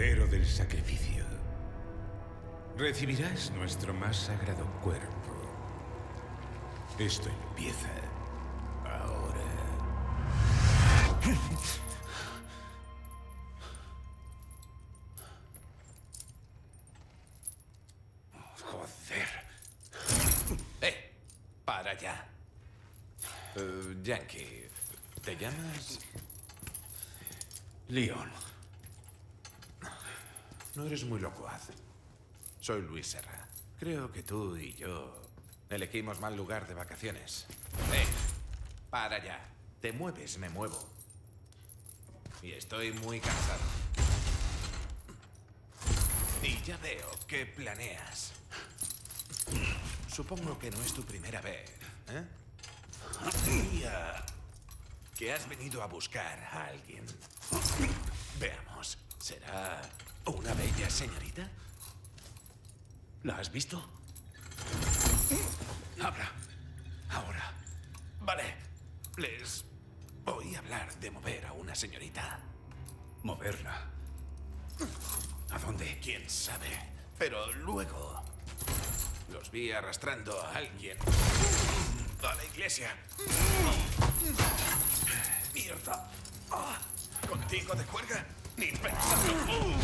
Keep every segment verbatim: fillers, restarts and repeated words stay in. Cordero del Sacrificio, recibirás nuestro más sagrado cuerpo. Esto empieza ahora. Joder. ¡Eh! Para allá. Uh, Yankee, ¿te llamas? Leon. No eres muy locuaz. Soy Luis Serra. Creo que tú y yo elegimos mal lugar de vacaciones. ¡Eh! Para allá. Te mueves, me muevo. Y estoy muy cansado. Y ya veo que planeas. Supongo que no es tu primera vez, ¿eh? Diría que has venido a buscar a alguien. Veamos, ¿será una bella señorita? ¿La has visto? Habla. Ahora. Vale. Les voy a hablar de mover a una señorita. ¿Moverla? ¿A dónde? ¿Quién sabe? Pero luego los vi arrastrando a alguien a la iglesia. ¡Mierda! ¿Contigo de juerga? ¡Ni pensando!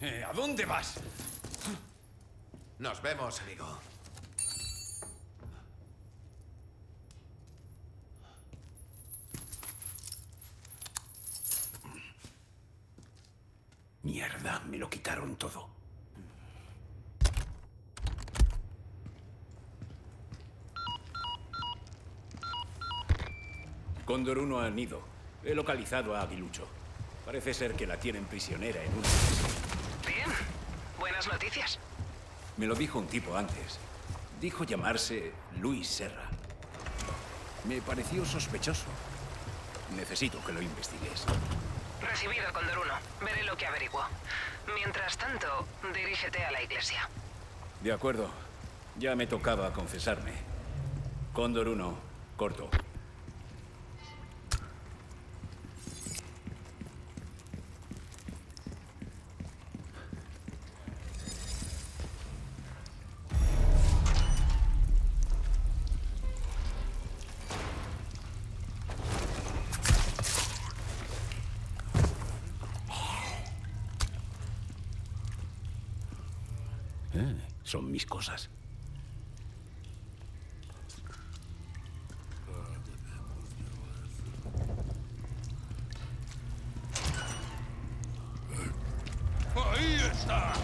Eh, ¿A dónde vas? Nos vemos, amigo. Mierda, me lo quitaron todo. Condor Uno ha ido. He localizado a Aguilucho. Parece ser que la tienen prisionera en un... Bien, buenas noticias. Me lo dijo un tipo antes. Dijo llamarse Luis Serra. Me pareció sospechoso. Necesito que lo investigues. Recibido, Condor Uno. Veré lo que averiguo. Mientras tanto, dirígete a la iglesia. De acuerdo. Ya me tocaba confesarme. Condor Uno, corto. Son mis cosas. ¡Ahí está!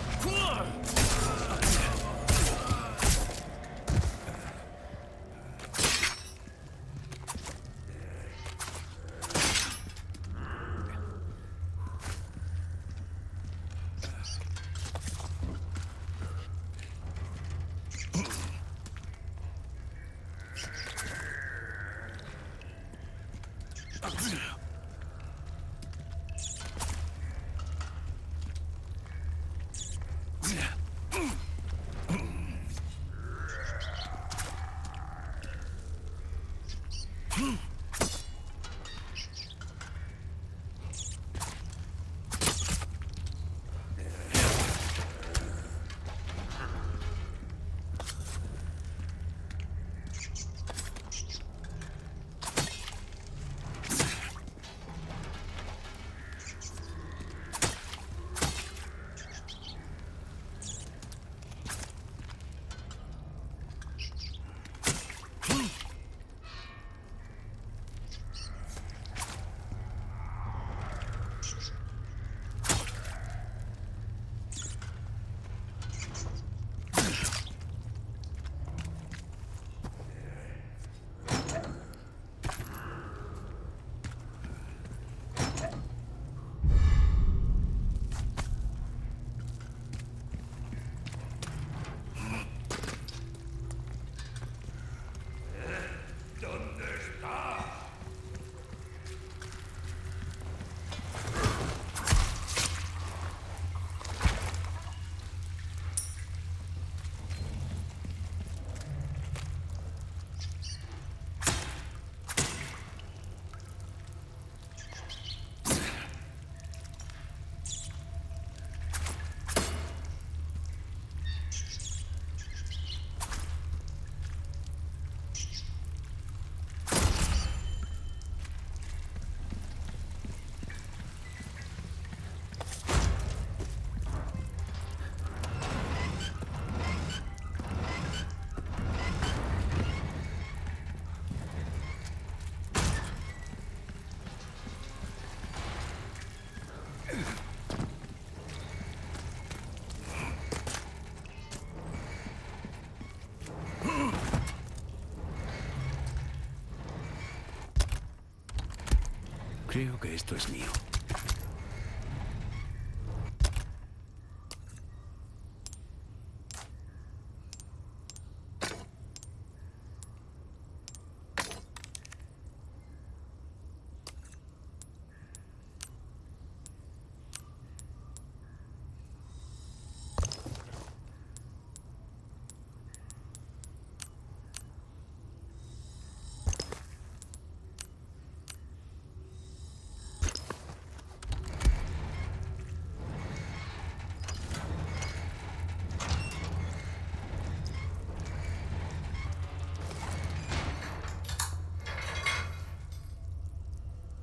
Creo que esto es mío.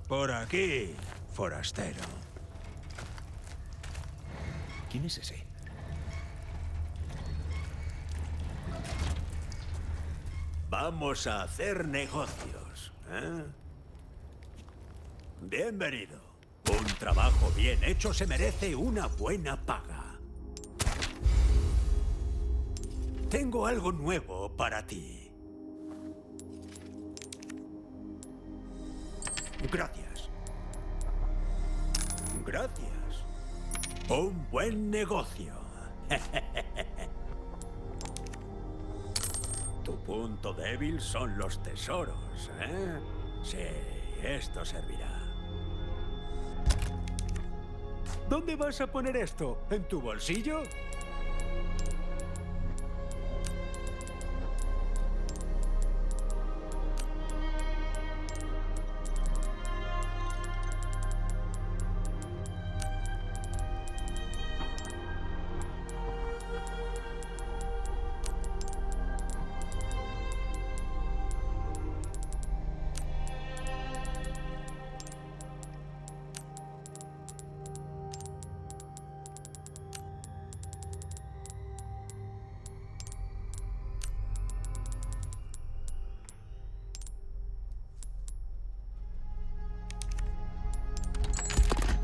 Por aquí, forastero. ¿Quién es ese? Vamos a hacer negocios, ¿eh? Bienvenido. Un trabajo bien hecho se merece una buena paga. Tengo algo nuevo para ti. Gracias. Gracias. Un buen negocio. Tu punto débil son los tesoros, ¿eh? Sí, esto servirá. ¿Dónde vas a poner esto? ¿En tu bolsillo?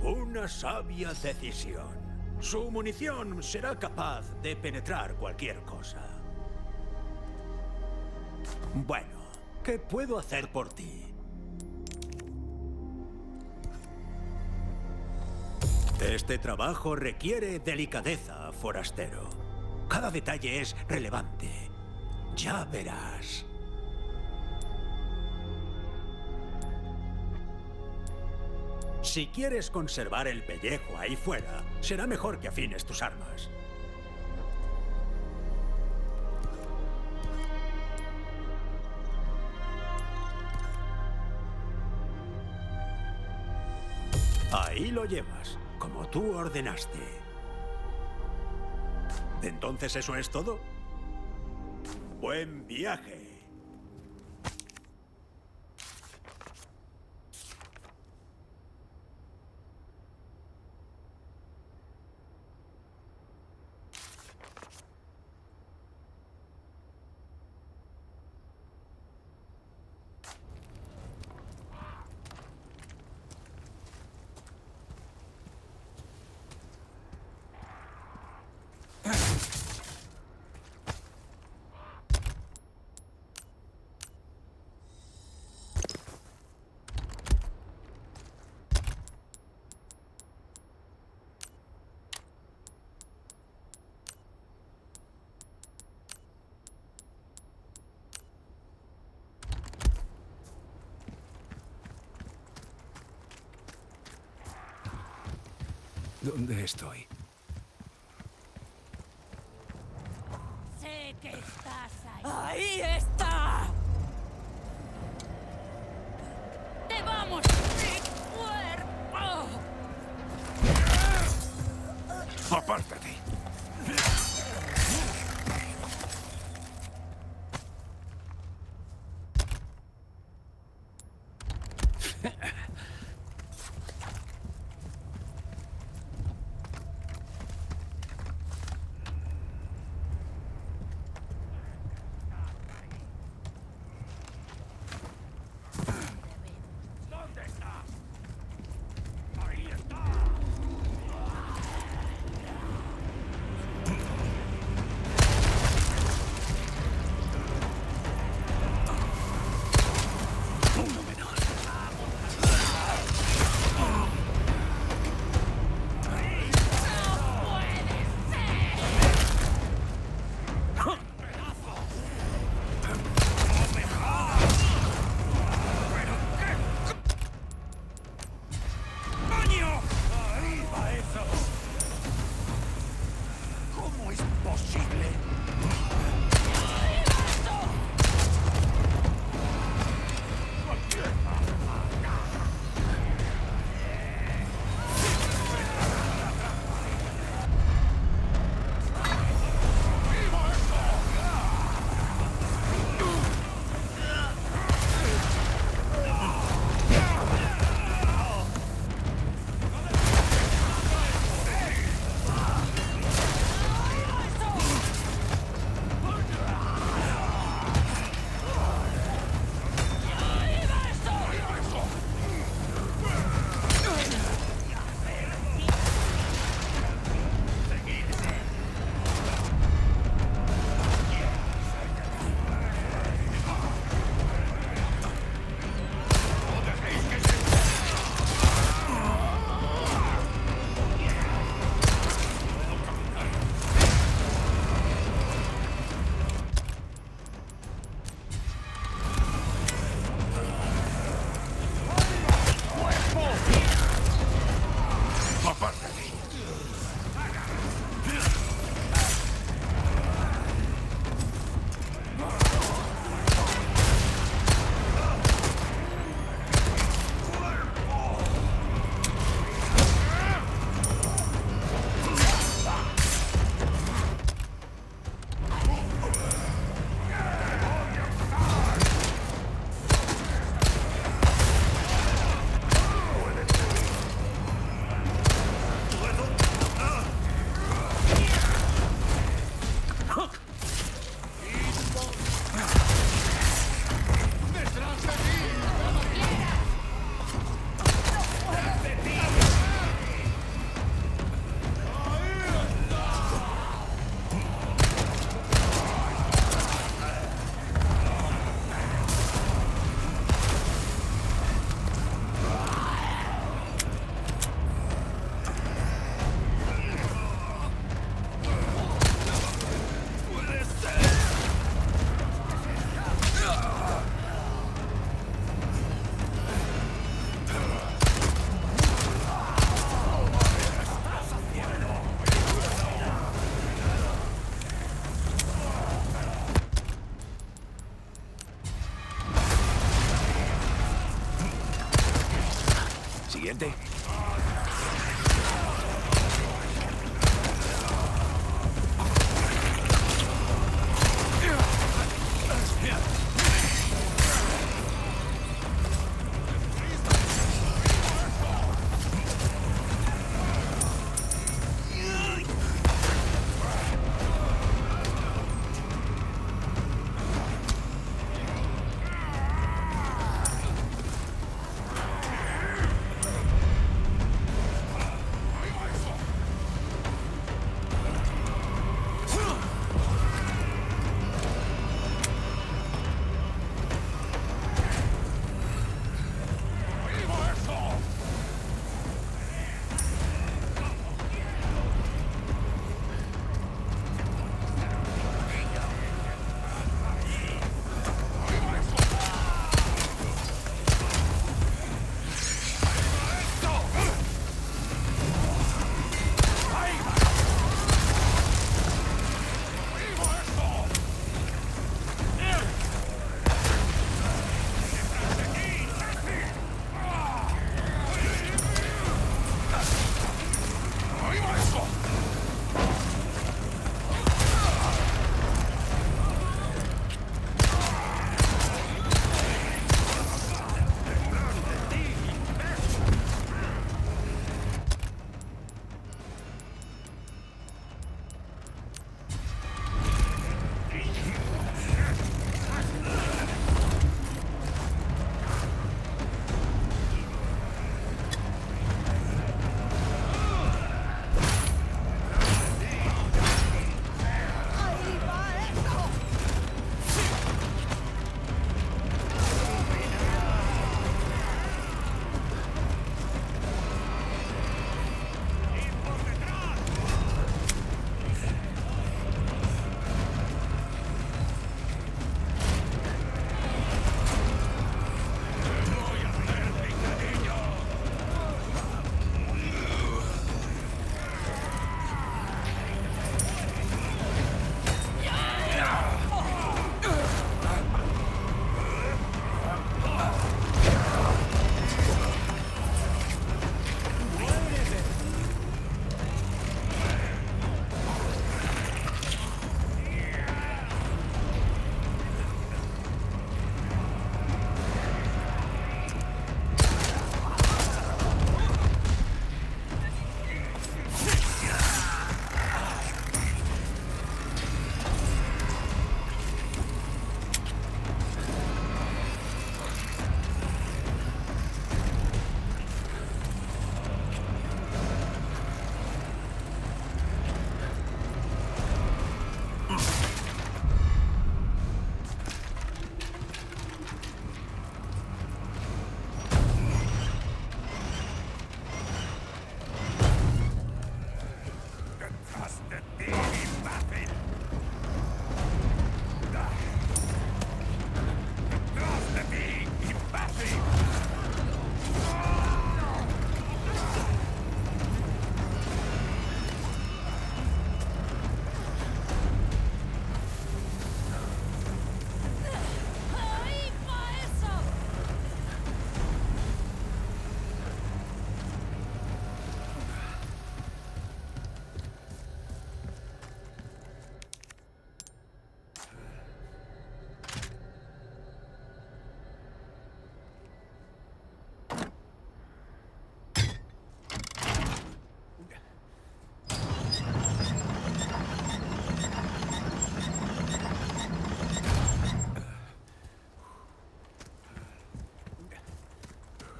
Una sabia decisión. Su munición será capaz de penetrar cualquier cosa. Bueno, ¿qué puedo hacer por ti? Este trabajo requiere delicadeza, forastero. Cada detalle es relevante. Ya verás. Si quieres conservar el pellejo ahí fuera, será mejor que afines tus armas. Ahí lo llevas, como tú ordenaste. ¿Entonces eso es todo? ¡Buen viaje! ¿Dónde estoy? Sé que estás ahí. ¡Ahí está! ¡Te vamos de cuerpo! ¡Apártate! enfrente.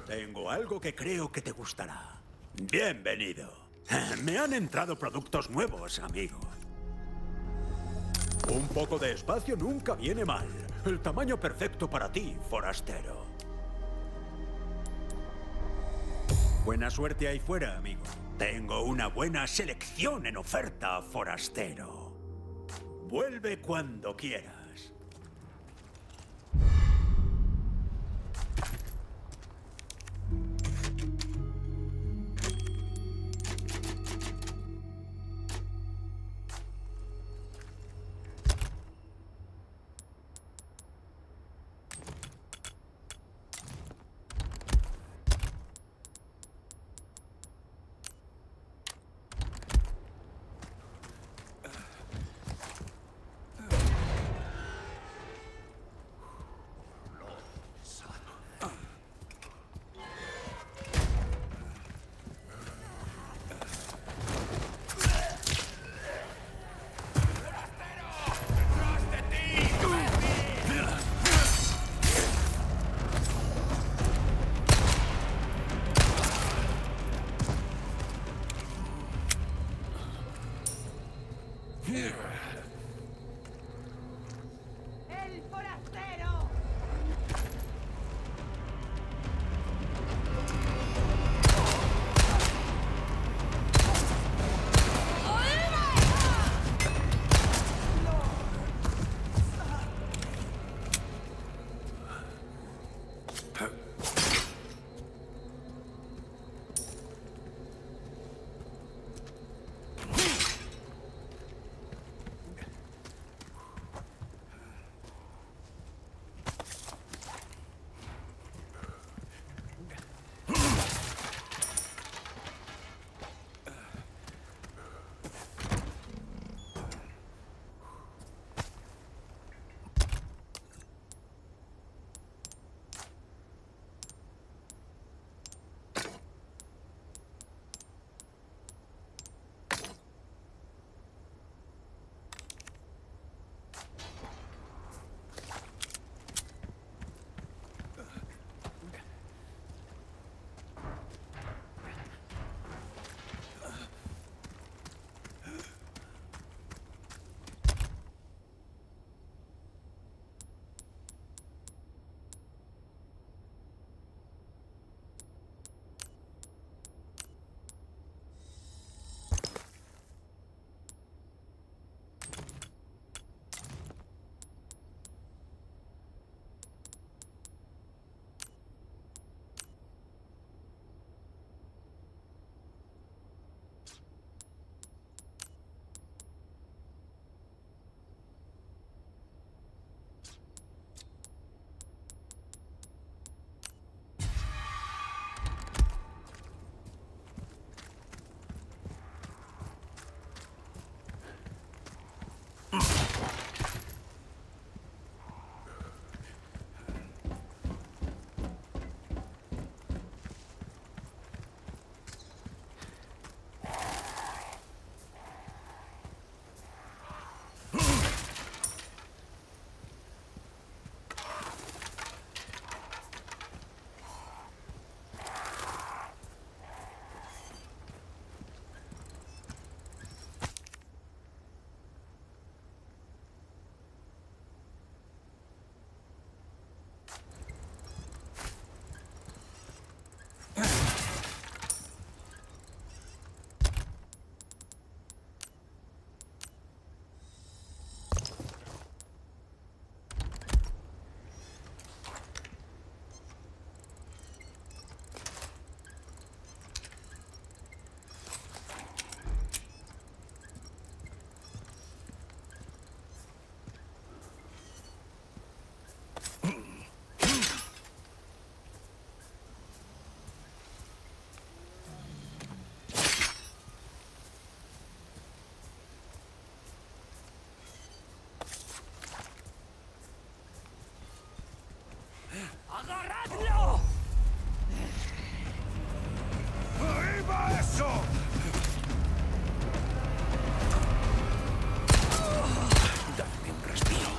Tengo algo que creo que te gustará. Bienvenido. Me han entrado productos nuevos, amigo. Un poco de espacio nunca viene mal. El tamaño perfecto para ti, forastero. Buena suerte ahí fuera, amigo. Tengo una buena selección en oferta, forastero. Vuelve cuando quieras. ¡Agarradlo! ¡Arriba eso! Dame un respiro.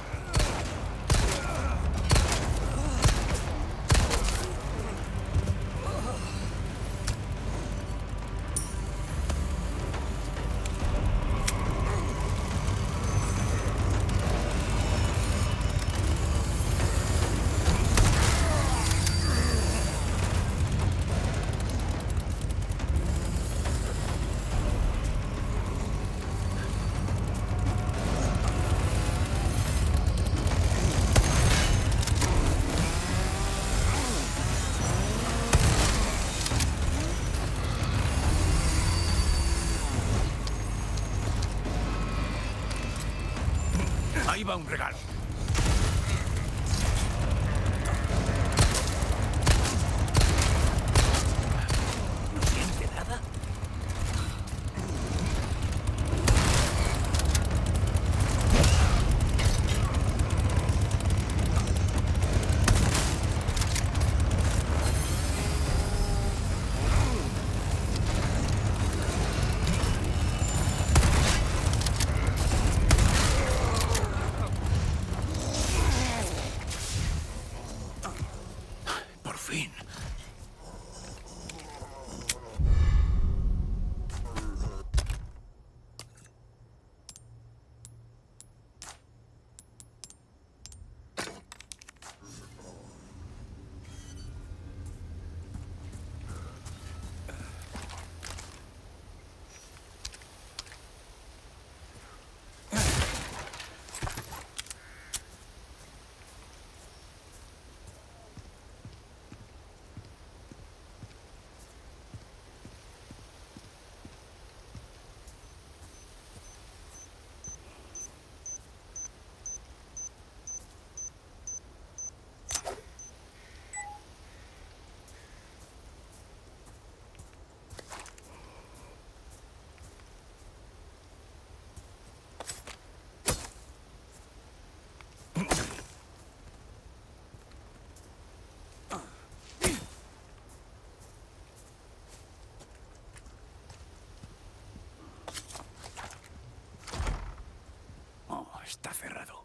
Ahí va un regalo. ¿No siente nada? Está cerrado.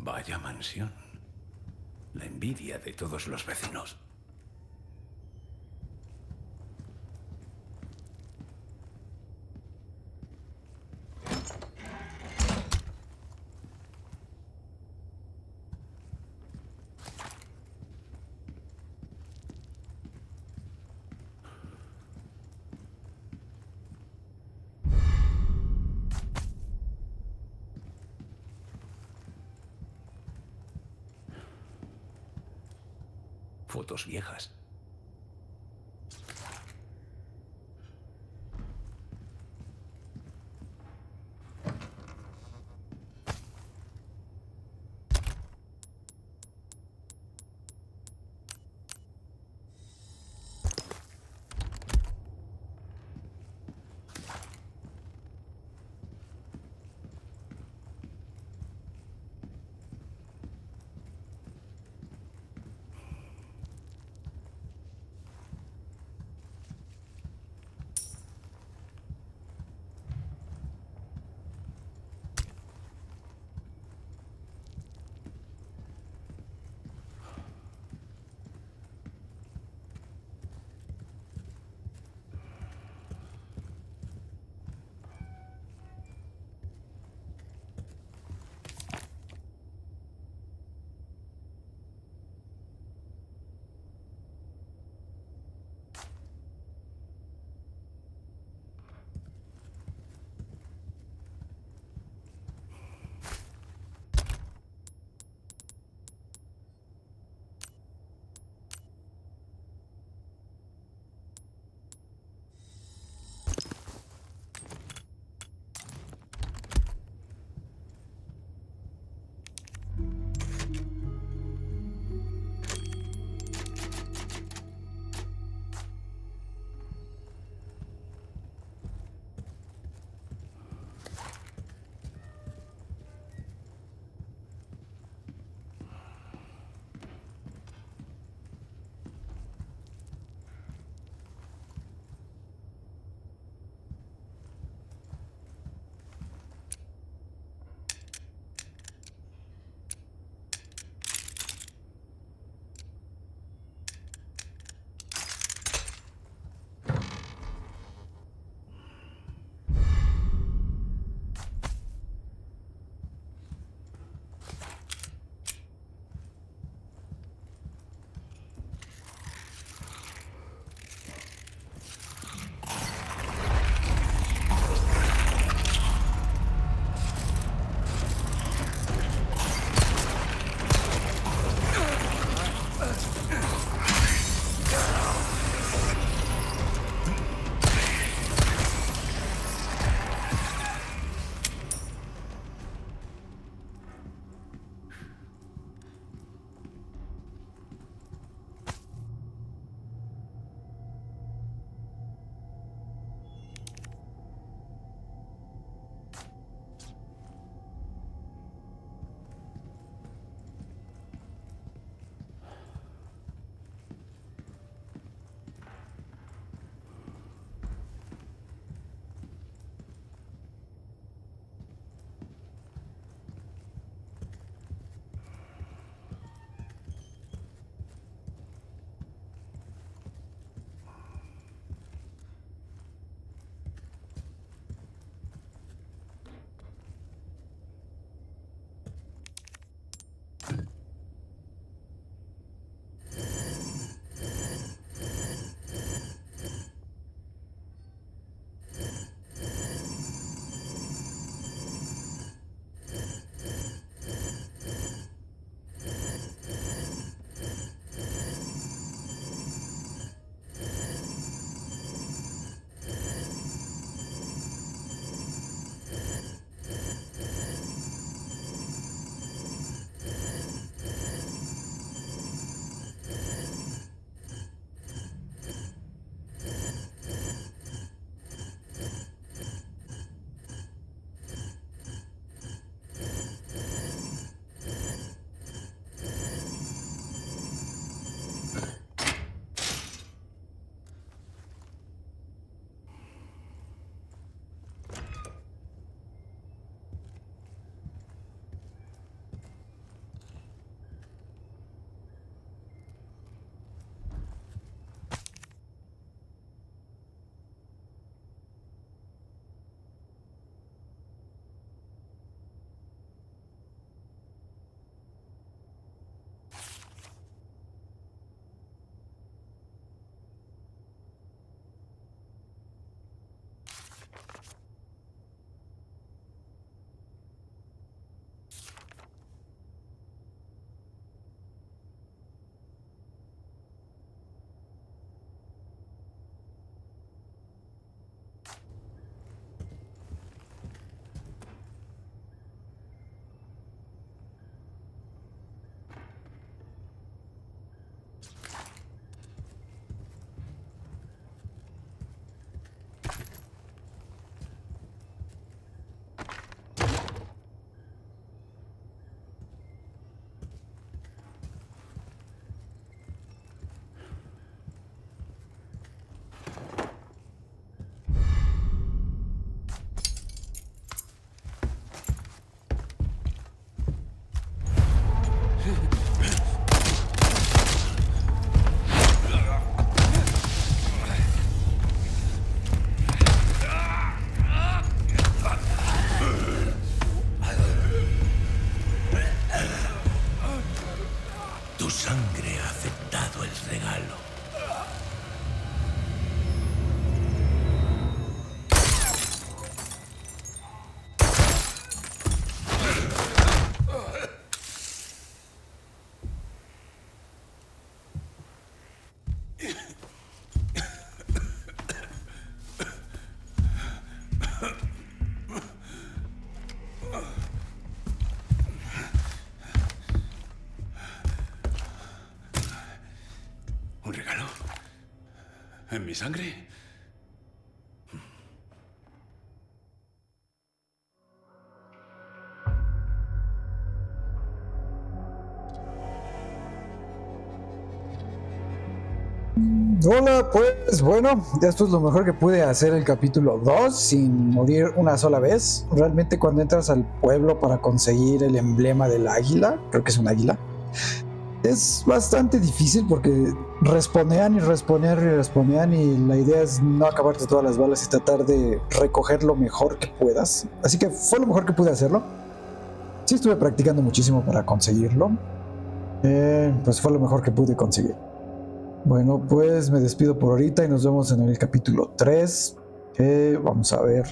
Vaya mansión. La envidia de todos los vecinos. Fotos viejas. sangre ha aceptado el regalo. ¿En mi sangre? Hola, pues bueno, esto es lo mejor que pude hacer el capítulo dos sin morir una sola vez. Realmente cuando entras al pueblo para conseguir el emblema del águila, creo que es un águila, es bastante difícil porque responean y responean y responean y la idea es no acabarte todas las balas y tratar de recoger lo mejor que puedas. Así que fue lo mejor que pude hacerlo. Sí estuve practicando muchísimo para conseguirlo. Eh, pues fue lo mejor que pude conseguir. Bueno, pues me despido por ahorita y nos vemos en el capítulo tres. Eh, vamos a ver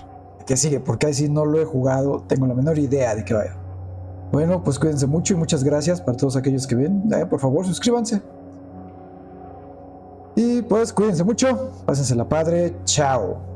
qué sigue, porque ahí sí no lo he jugado. Tengo la menor idea de qué vaya. Bueno, pues cuídense mucho y muchas gracias para todos aquellos que ven. Eh, por favor, suscríbanse. Y pues cuídense mucho. Pásensela padre. Chao.